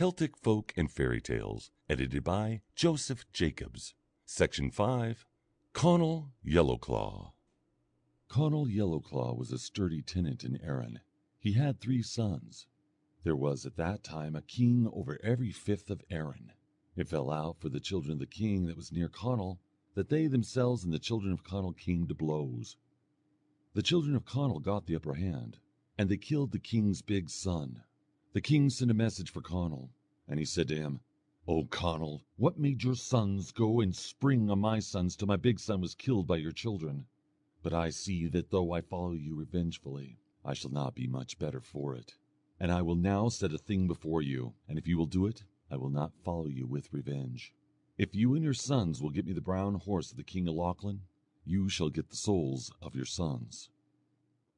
Celtic Folk and Fairy Tales, edited by Joseph Jacobs. Section 5. Conall Yellowclaw. Conall Yellowclaw was a sturdy tenant in Erin. He had 3 sons. There was at that time a king over every fifth of Erin. It fell out for the children of the king that was near Conall, that they themselves and the children of Conall came to blows. The children of Conall got the upper hand, and they killed the king's big son. The king sent a message for Conall, and he said to him, "O Conall, what made your sons go and spring on my sons till my big son was killed by your children? But I see that though I follow you revengefully, I shall not be much better for it. And I will now set a thing before you, and if you will do it, I will not follow you with revenge. If you and your sons will get me the brown horse of the king of Lochlann, you shall get the souls of your sons."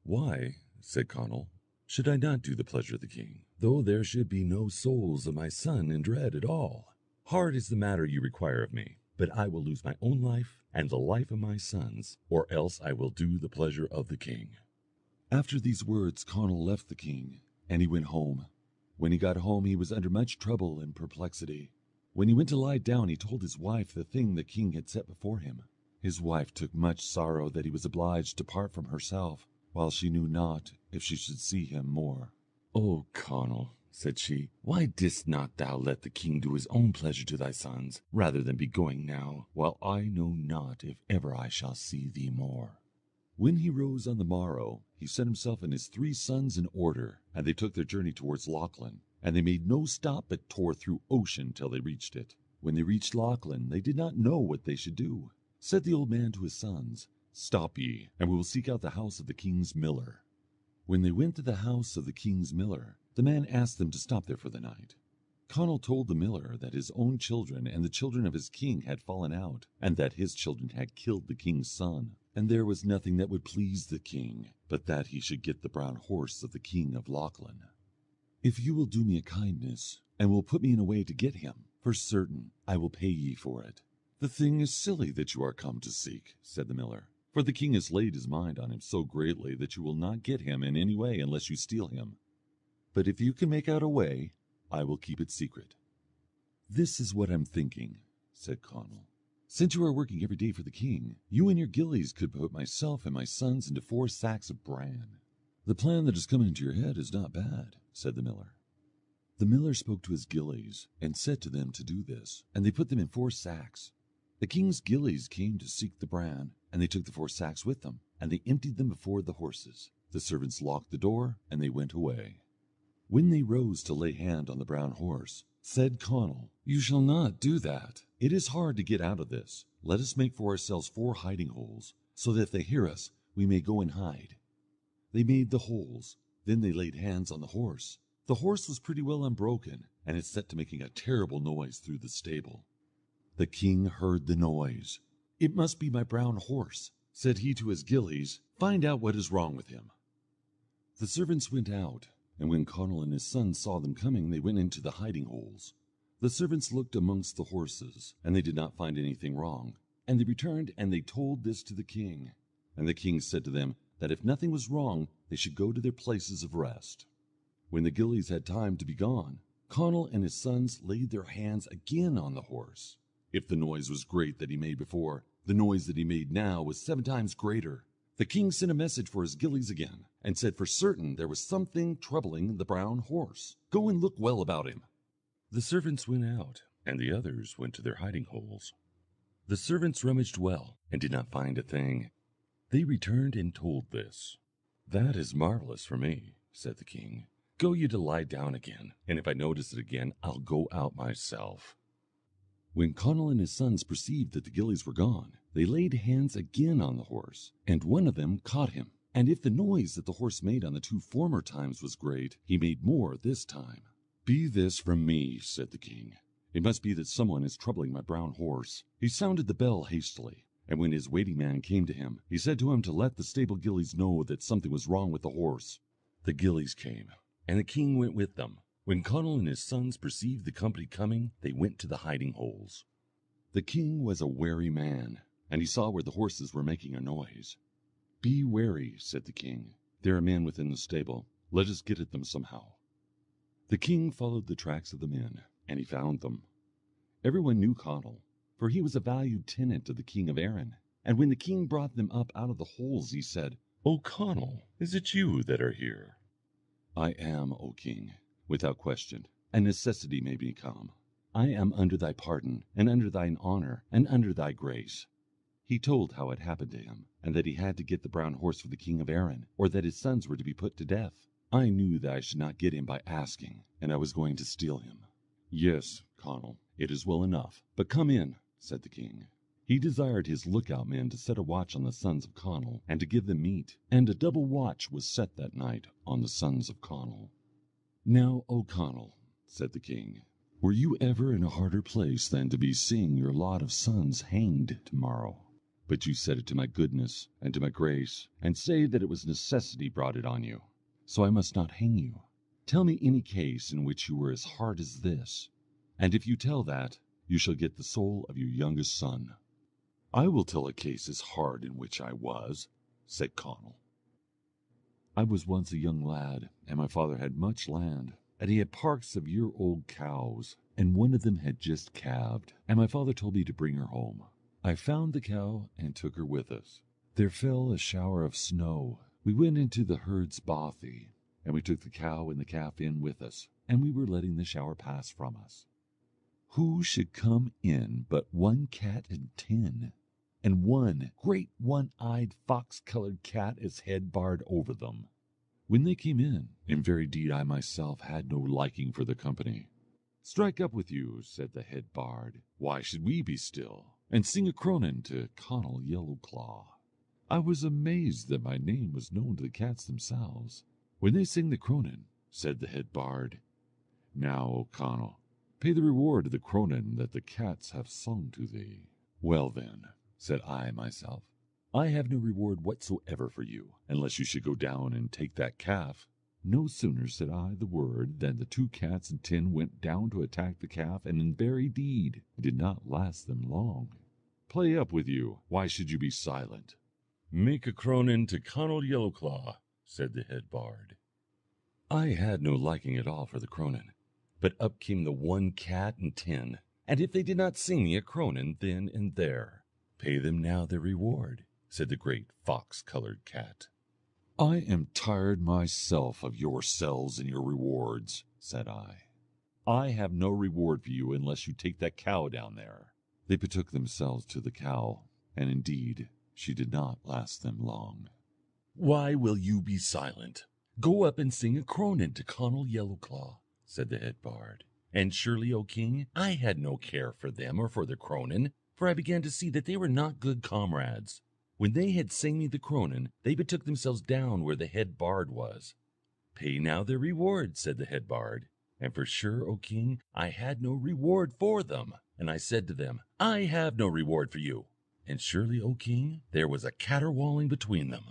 "Why," said Conall, "should I not do the pleasure of the king, though there should be no souls of my son in dread at all? Hard is the matter you require of me, but I will lose my own life and the life of my sons, or else I will do the pleasure of the king." After these words Conall left the king, and he went home. When he got home he was under much trouble and perplexity. When he went to lie down he told his wife the thing the king had set before him. His wife took much sorrow that he was obliged to part from herself, while she knew not if she should see him more. "O Conall," said she, "why didst not thou let the king do his own pleasure to thy sons, rather than be going now, while I know not if ever I shall see thee more?" When he rose on the morrow, he set himself and his 3 sons in order, and they took their journey towards Lochlann, and they made no stop but tore through ocean till they reached it. When they reached Lochlann, they did not know what they should do. Said the old man to his sons, "Stop ye, and we will seek out the house of the king's miller." When they went to the house of the king's miller, the man asked them to stop there for the night. Conall told the miller that his own children and the children of his king had fallen out, and that his children had killed the king's son, and there was nothing that would please the king but that he should get the brown horse of the king of Lochlann. "If you will do me a kindness, and will put me in a way to get him, for certain I will pay ye for it." "The thing is silly that you are come to seek," said the miller, "for the king has laid his mind on him so greatly that you will not get him in any way unless you steal him. But if you can make out a way, I will keep it secret." "This is what I'm thinking," said Conall. "Since you are working every day for the king, you and your gillies could put myself and my sons into 4 sacks of bran." "The plan that has come into your head is not bad," said the miller. The miller spoke to his gillies, and said to them to do this, and they put them in 4 sacks. The king's gillies came to seek the bran, and they took the 4 sacks with them, and they emptied them before the horses. The servants locked the door, and they went away. When they rose to lay hand on the brown horse, said Conall, "You shall not do that. It is hard to get out of this. Let us make for ourselves 4 hiding holes, so that if they hear us, we may go and hide." They made the holes, then they laid hands on the horse. The horse was pretty well unbroken, and it set to making a terrible noise through the stable. The king heard the noise. "It must be my brown horse," said he to his gillies. "Find out what is wrong with him." The servants went out, and when Conall and his sons saw them coming, they went into the hiding holes. The servants looked amongst the horses, and they did not find anything wrong. And they returned, and they told this to the king. And the king said to them that if nothing was wrong, they should go to their places of rest. When the gillies had time to be gone, Conall and his sons laid their hands again on the horse. If the noise was great that he made before, the noise that he made now was 7 times greater. The king sent a message for his gillies again, and said for certain there was something troubling the brown horse. Go and look well about him. The servants went out, and the others went to their hiding holes. The servants rummaged well, and did not find a thing. They returned and told this. "That is marvellous for me," said the king. "Go you to lie down again, and if I notice it again, I'll go out myself." When Conall and his sons perceived that the gillies were gone, they laid hands again on the horse, and one of them caught him. And if the noise that the horse made on the 2 former times was great, he made more this time. "Be this from me," said the king. "It must be that someone is troubling my brown horse." He sounded the bell hastily, and when his waiting man came to him, he said to him to let the stable gillies know that something was wrong with the horse. The gillies came, and the king went with them. When Conall and his sons perceived the company coming, they went to the hiding holes. The king was a wary man, and he saw where the horses were making a noise. "Be wary," said the king. "There are men within the stable. Let us get at them somehow." The king followed the tracks of the men, and he found them. Everyone knew Conall, for he was a valued tenant of the king of Erin, and when the king brought them up out of the holes he said, "O Conall, is it you that are here?" "I am, O king, without question, and necessity made me come. I am under thy pardon, and under thine honour, and under thy grace." He told how it happened to him, and that he had to get the brown horse for the king of Erin, or that his sons were to be put to death. I knew that I should not get him by asking, and I was going to steal him. "Yes, Conall, it is well enough, but come in," said the king. He desired his lookout men to set a watch on the sons of Conall, and to give them meat, and a double watch was set that night on the sons of Conall. "Now, O Conall," said the king, "were you ever in a harder place than to be seeing your lot of sons hanged tomorrow? But you said it to my goodness and to my grace, and say that it was necessity brought it on you, so I must not hang you. Tell me any case in which you were as hard as this, and if you tell that, you shall get the soul of your youngest son." "I will tell a case as hard in which I was," said Conall. "I was once a young lad, and my father had much land, and he had parks of year-old cows, and one of them had just calved, and my father told me to bring her home. I found the cow and took her with us. There fell a shower of snow. We went into the herd's bothy, and we took the cow and the calf in with us, and we were letting the shower pass from us. Who should come in but one cat and ten, and one great one-eyed fox-coloured cat, his head barred over them. When they came in very deed I myself had no liking for their company. 'Strike up with you,' said the head bard. 'Why should we be still?' and sing a cronan to Conall Yellowclaw. I was amazed that my name was known to the cats themselves. When they sang the cronan, said the head bard, 'Now, O Conall, pay the reward of the cronan that the cats have sung to thee.' 'Well then,' said I myself, 'I have no reward whatsoever for you, unless you should go down and take that calf.' No sooner said I the word than the two cats and ten went down to attack the calf, and in very deed it did not last them long. 'Play up with you, why should you be silent?' 'Make a cronan to Conall Yellowclaw,' said the head bard. I had no liking at all for the cronan, but up came the one cat and ten, and if they did not sing me a cronan then and there. 'Pay them now their reward,' said the great fox-coloured cat. 'I am tired myself of yourselves and your rewards,' said I. 'I have no reward for you unless you take that cow down there.' They betook themselves to the cow, and indeed she did not last them long. 'Why will you be silent? Go up and sing a cronan to Conall Yellowclaw,' said the head bard. And surely, O king, I had no care for them or for the cronan, for I began to see that they were not good comrades. When they had sang me the cronan, they betook themselves down where the head bard was. 'Pay now their reward,' said the head bard. And for sure, O king, I had no reward for them. And I said to them, 'I have no reward for you.' And surely, O king, there was a caterwauling between them.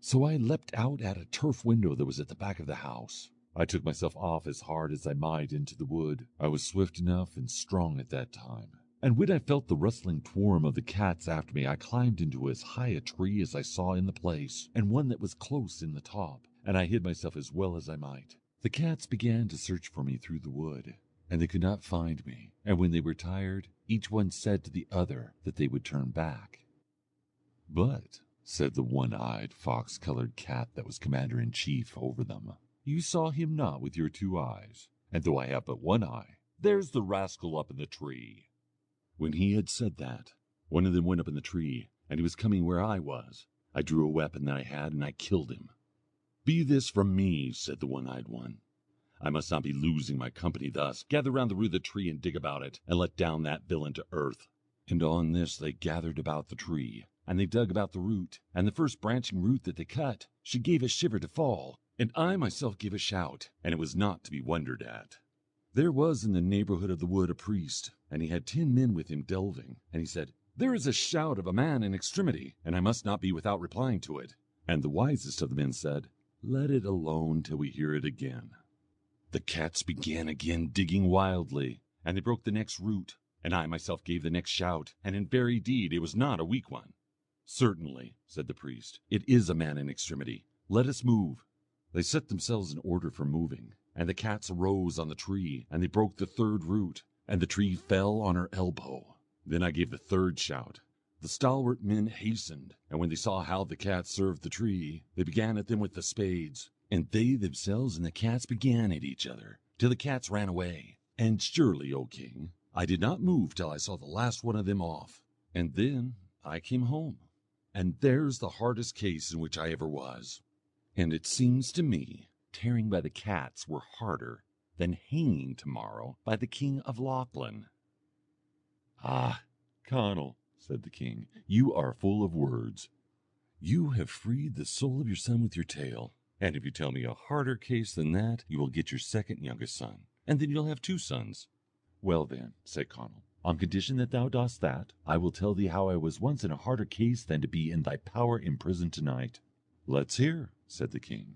So I leapt out at a turf window that was at the back of the house. I took myself off as hard as I might into the wood. I was swift enough and strong at that time. And when I felt the rustling twirm of the cats after me, I climbed into as high a tree as I saw in the place, and one that was close in the top, and I hid myself as well as I might. The cats began to search for me through the wood, and they could not find me, and when they were tired, each one said to the other that they would turn back. 'But,' said the one-eyed fox-coloured cat that was commander-in-chief over them, 'you saw him not with your two eyes, and though I have but one eye, there's the rascal up in the tree.' When he had said that, one of them went up in the tree, and he was coming where I was. I drew a weapon that I had, and I killed him. 'Be this from me,' said the one-eyed one. 'I must not be losing my company thus. Gather round the root of the tree and dig about it, and let down that villain to earth.' And on this they gathered about the tree, and they dug about the root, and the first branching root that they cut, she gave a shiver to fall, and I myself gave a shout, and it was not to be wondered at. There was in the neighbourhood of the wood a priest, and he had 10 men with him delving, and he said, 'There is a shout of a man in extremity, and I must not be without replying to it.' And the wisest of the men said, 'Let it alone till we hear it again.' The cats began again digging wildly, and they broke the next root, and I myself gave the next shout, and in very deed it was not a weak one. 'Certainly,' said the priest, 'it is a man in extremity. Let us move.' They set themselves in order for moving, and the cats rose on the tree, and they broke the third root, and the tree fell on her elbow. Then I gave the third shout. The stalwart men hastened, and when they saw how the cats served the tree, they began at them with the spades, and they themselves and the cats began at each other, till the cats ran away. And surely, O king, I did not move till I saw the last one of them off, and then I came home. And there's the hardest case in which I ever was. And it seems to me, tearing by the cats were harder than hanging tomorrow by the king of Lochlann. Ah, Conall, said the king, you are full of words. You have freed the soul of your son with your tale, and if you tell me a harder case than that, you will get your second youngest son, and then you'll have two sons. Well then, said Conall, on condition that thou dost that, I will tell thee how I was once in a harder case than to be in thy power in prison to-night. Let's hear, said the king.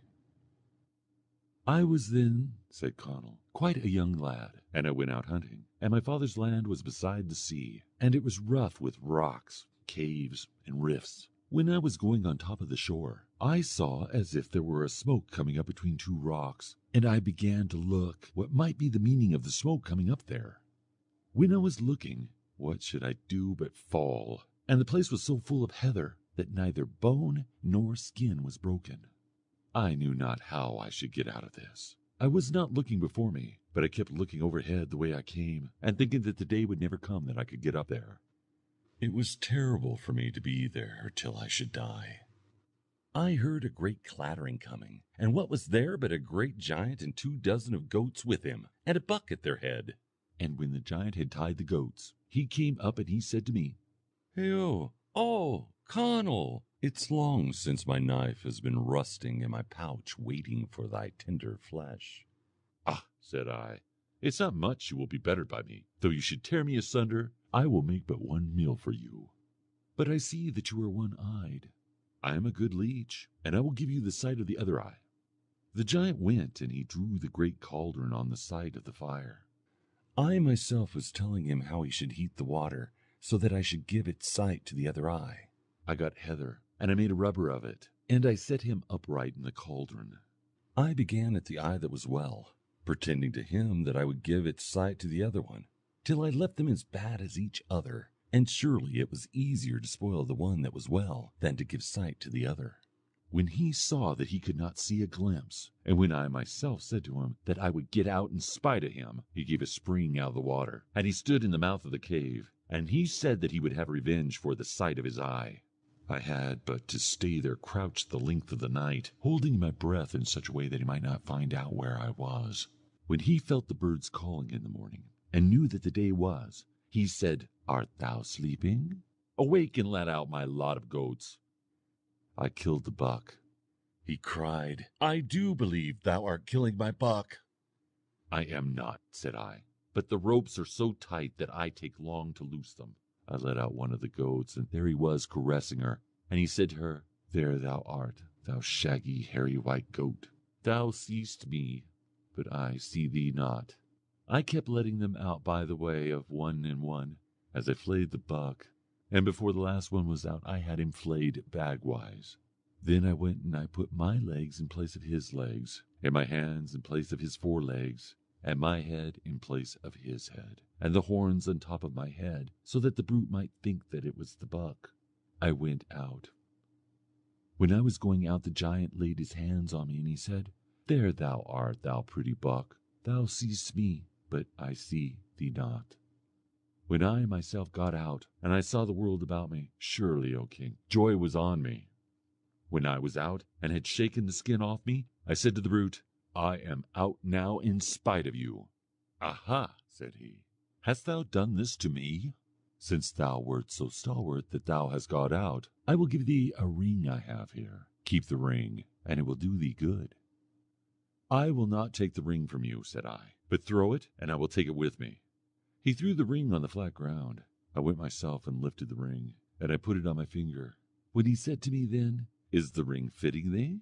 I was then, said Conall, quite a young lad, and I went out hunting, and my father's land was beside the sea, and it was rough with rocks, caves, and rifts. When I was going on top of the shore, I saw as if there were a smoke coming up between two rocks, and I began to look what might be the meaning of the smoke coming up there. When I was looking, what should I do but fall? And the place was so full of heather that neither bone nor skin was broken. I knew not how I should get out of this. I was not looking before me, but I kept looking overhead the way I came, and thinking that the day would never come that I could get up there. It was terrible for me to be there till I should die. I heard a great clattering coming, and what was there but a great giant and 2 dozen of goats with him, and a buck at their head. And when the giant had tied the goats, he came up and he said to me, "Heigho, oh, Conall! It's long since my knife has been rusting in my pouch waiting for thy tender flesh." "Ah," said I, "it's not much you will be bettered by me. Though you should tear me asunder, I will make but one meal for you. But I see that you are one-eyed. I am a good leech, and I will give you the sight of the other eye." The giant went, and he drew the great cauldron on the side of the fire. I myself was telling him how he should heat the water, so that I should give it sight to the other eye. I got heather, and I made a rubber of it, and I set him upright in the cauldron. I began at the eye that was well, pretending to him that I would give its sight to the other one, till I left them as bad as each other, and surely it was easier to spoil the one that was well than to give sight to the other. When he saw that he could not see a glimpse, and when I myself said to him that I would get out in spite of him, he gave a spring out of the water, and he stood in the mouth of the cave, and he said that he would have revenge for the sight of his eye. I had but to stay there crouched the length of the night, holding my breath in such a way that he might not find out where I was. When he felt the birds calling in the morning, and knew that the day was, he said, "Art thou sleeping? Awake and let out my lot of goats." I killed the buck. He cried, "I do believe thou art killing my buck." "I am not," said I, "but the ropes are so tight that I take long to loose them." I let out one of the goats, and there he was caressing her, and he said to her, "There thou art, thou shaggy, hairy white goat. Thou seest me, but I see thee not." I kept letting them out by the way of one and one, as I flayed the buck, and before the last one was out I had him flayed bagwise. Then I went and I put my legs in place of his legs, and my hands in place of his forelegs, and my head in place of his head, and the horns on top of my head, so that the brute might think that it was the buck. I went out. When I was going out, the giant laid his hands on me, and he said, "There thou art, thou pretty buck. Thou seest me, but I see thee not." When I myself got out, and I saw the world about me, surely, O king, joy was on me. When I was out, and had shaken the skin off me, I said to the brute, "I am out now in spite of you." "Aha," said he, "hast thou done this to me? Since thou wert so stalwart that thou hast got out, I will give thee a ring I have here. Keep the ring, and it will do thee good." "I will not take the ring from you," said I, "but throw it, and I will take it with me." He threw the ring on the flat ground. I went myself and lifted the ring, and I put it on my finger. When he said to me then, "Is the ring fitting thee?"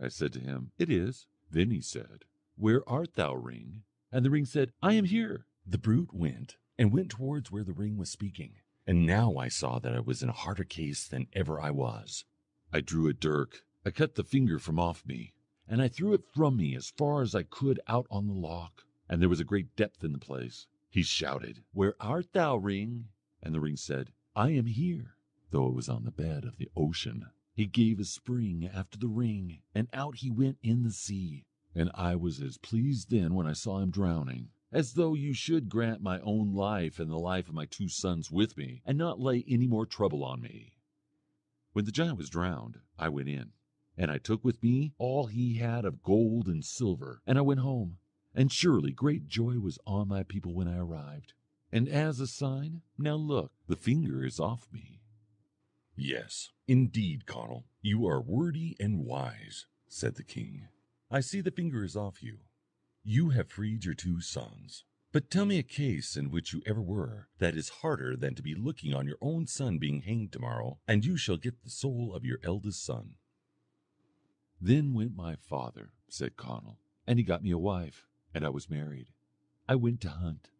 I said to him, "It is." Then he said, "Where art thou, ring?" And the ring said, "I am here." The brute went, and went towards where the ring was speaking. And now I saw that I was in a harder case than ever I was. I drew a dirk, I cut the finger from off me, and I threw it from me as far as I could out on the loch, and there was a great depth in the place. He shouted, "Where art thou, ring?" And the ring said, "I am here," though it was on the bed of the ocean. He gave a spring after the ring, and out he went in the sea, and I was as pleased then when I saw him drowning, as though you should grant my own life and the life of my two sons with me, and not lay any more trouble on me. When the giant was drowned, I went in, and I took with me all he had of gold and silver, and I went home, and surely great joy was on my people when I arrived. And as a sign, now look, the finger is off me. Yes, indeed, Conall, you are wordy and wise, said the king. I see the finger is off you. You have freed your two sons. But tell me a case in which you ever were that is harder than to be looking on your own son being hanged tomorrow, and you shall get the soul of your eldest son. Then went my father, said Conall, and he got me a wife, and I was married. I went to hunt.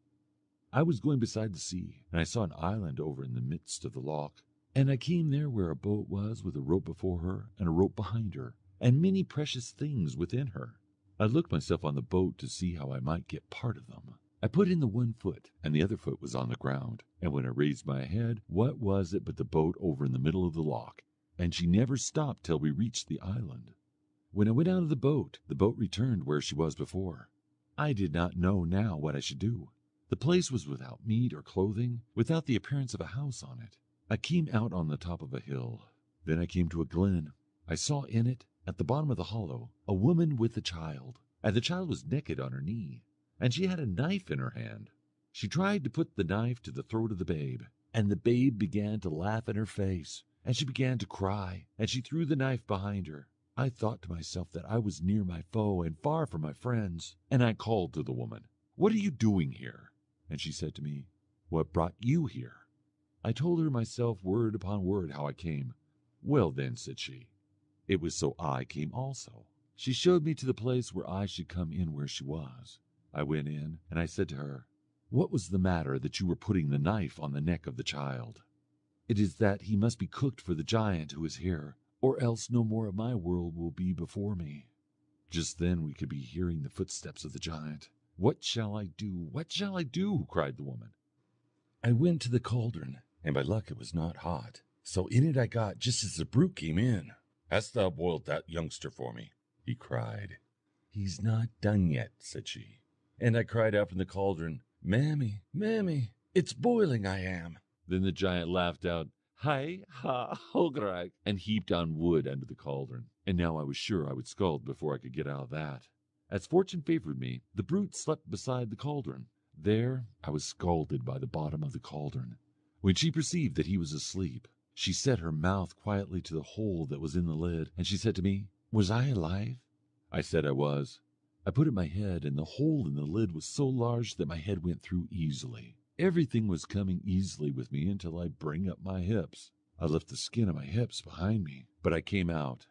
I was going beside the sea, and I saw an island over in the midst of the loch, and I came there where a boat was with a rope before her and a rope behind her, and many precious things within her. I looked myself on the boat to see how I might get part of them. I put in the one foot, and the other foot was on the ground, and when I raised my head, what was it but the boat over in the middle of the loch, and she never stopped till we reached the island. When I went out of the boat returned where she was before. I did not know now what I should do. The place was without meat or clothing, without the appearance of a house on it. I came out on the top of a hill. Then I came to a glen. I saw in it, at the bottom of the hollow, a woman with a child, and the child was naked on her knee, and she had a knife in her hand. She tried to put the knife to the throat of the babe, and the babe began to laugh in her face, and she began to cry, and she threw the knife behind her. I thought to myself that I was near my foe and far from my friends, and I called to the woman, "What are you doing here?" And she said to me, "What brought you here?" I told her myself word upon word how I came. "Well then," said she, "it was so I came also." She showed me to the place where I should come in where she was. I went in, and I said to her, "What was the matter that you were putting the knife on the neck of the child?" "It is that he must be cooked for the giant who is here, or else no more of my world will be before me." Just then we could be hearing the footsteps of the giant. "What shall I do? What shall I do?" cried the woman. I went to the cauldron, and by luck it was not hot, so in it I got just as the brute came in. "Hast thou boiled that youngster for me?" he cried. "He's not done yet," said she. And I cried out from the cauldron, "Mammy, mammy, it's boiling I am." Then the giant laughed out, "Hi, ha, hograg," and heaped on wood under the cauldron. And now I was sure I would scald before I could get out of that. As fortune favoured me, the brute slept beside the cauldron. There I was scalded by the bottom of the cauldron. When she perceived that he was asleep, she set her mouth quietly to the hole that was in the lid, and she said to me, "Was I alive?" I said I was. I put up my head, and the hole in the lid was so large that my head went through easily. Everything was coming easily with me until I bring up my hips. I left the skin of my hips behind me, but I came out.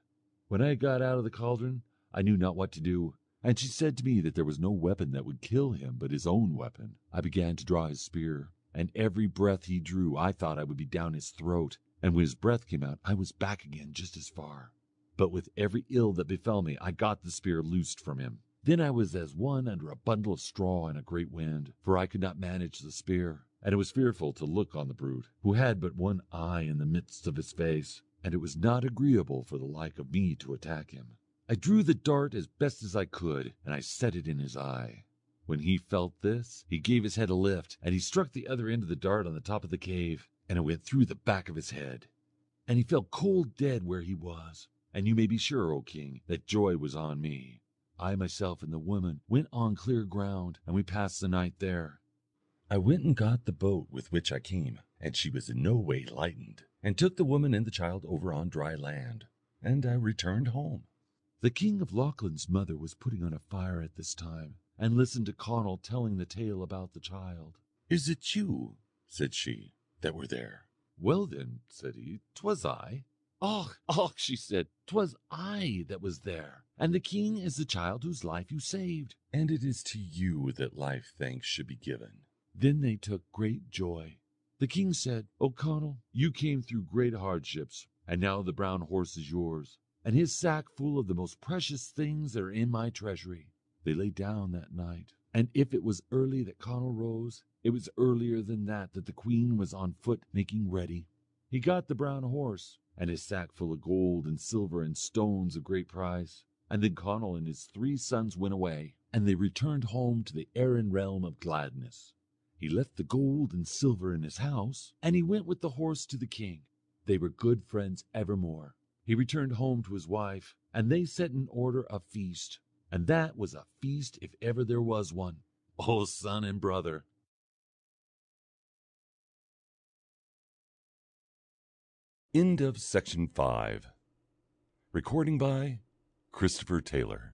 When I got out of the cauldron, I knew not what to do, and she said to me that there was no weapon that would kill him but his own weapon. I began to draw his spear, and every breath he drew I thought I would be down his throat, and when his breath came out I was back again just as far. But with every ill that befell me I got the spear loosed from him. Then I was as one under a bundle of straw in a great wind, for I could not manage the spear, and it was fearful to look on the brute, who had but one eye in the midst of his face, and it was not agreeable for the like of me to attack him. I drew the dart as best as I could, and I set it in his eye. When he felt this, he gave his head a lift, and he struck the other end of the dart on the top of the cave, and it went through the back of his head, and he fell cold dead where he was. And you may be sure, O king, that joy was on me. I myself and the woman went on clear ground, and we passed the night there. I went and got the boat with which I came, and she was in no way lightened, and took the woman and the child over on dry land, and I returned home. The king of Lochlin's mother was putting on a fire at this time, and listened to Conall telling the tale about the child. "Is it you," said she, "that were there?" "Well then," said he, "'twas I." "Och, och," she said, "'twas I that was there. And the king is the child whose life you saved. And it is to you that life thanks should be given." Then they took great joy. The king said, "O Conall, you came through great hardships, and now the brown horse is yours. and his sack full of the most precious things that are in my treasury. They lay down that night, and if it was early that Conall rose, it was earlier than that the queen was on foot making ready. He got the brown horse, and his sack full of gold and silver and stones of great price, and then Conall and his three sons went away, and they returned home to the Erin realm of gladness. He left the gold and silver in his house, and he went with the horse to the king. They were good friends evermore. He returned home to his wife, and they set in order a feast, and that was a feast if ever there was one. O son and brother! End of section 5. Recording by Christopher Taylor.